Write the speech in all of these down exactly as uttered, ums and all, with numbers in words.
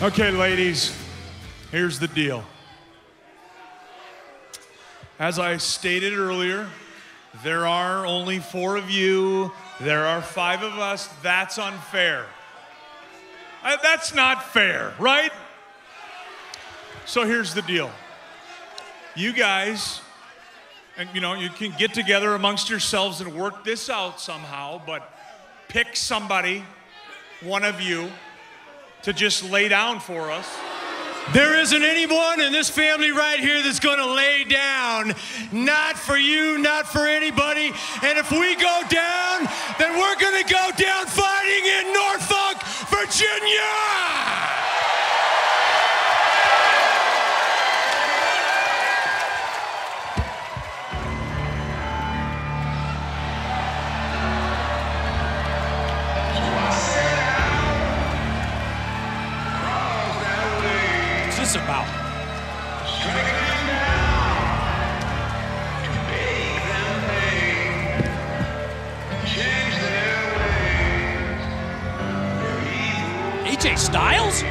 Okay, ladies, here's the deal. As I stated earlier, there are only four of you. There are five of us. That's unfair. I, that's not fair, right? So here's the deal. You guys, and you know, you can get together amongst yourselves and work this out somehow, but pick somebody, one of you, to just lay down for us. There isn't anyone in this family right here that's gonna lay down. Not for you, not for anybody. And if we go down, then we're gonna go down fighting in Norfolk, Virginia! About. A J Styles? Are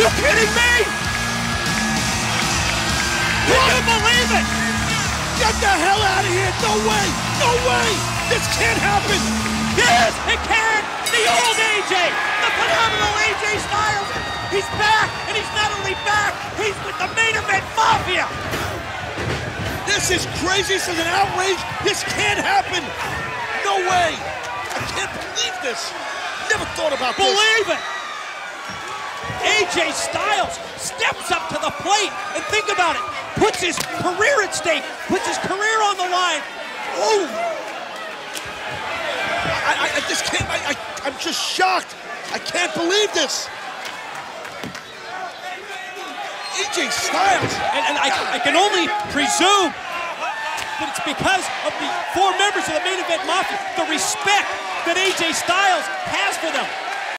you kidding me? You can't believe it! Get the hell out of here! No way! No way! This can't happen! Yes, it can! The old A J! The phenomenal A J Styles! He's back! And he's not only back, he's with the Main Event Mafia! This is crazy! This is an outrage! This can't happen! No way! I can't believe this! Never thought about this! Believe it! A J Styles steps up to the plate, and think about it, puts his career at stake, puts his career on the line. Oh! I, I, I just can't, I, I, I'm just shocked. I can't believe this. A J Styles. And, and I, I can only presume that it's because of the four members of the Main Event Mafia, the respect that A J Styles has for them.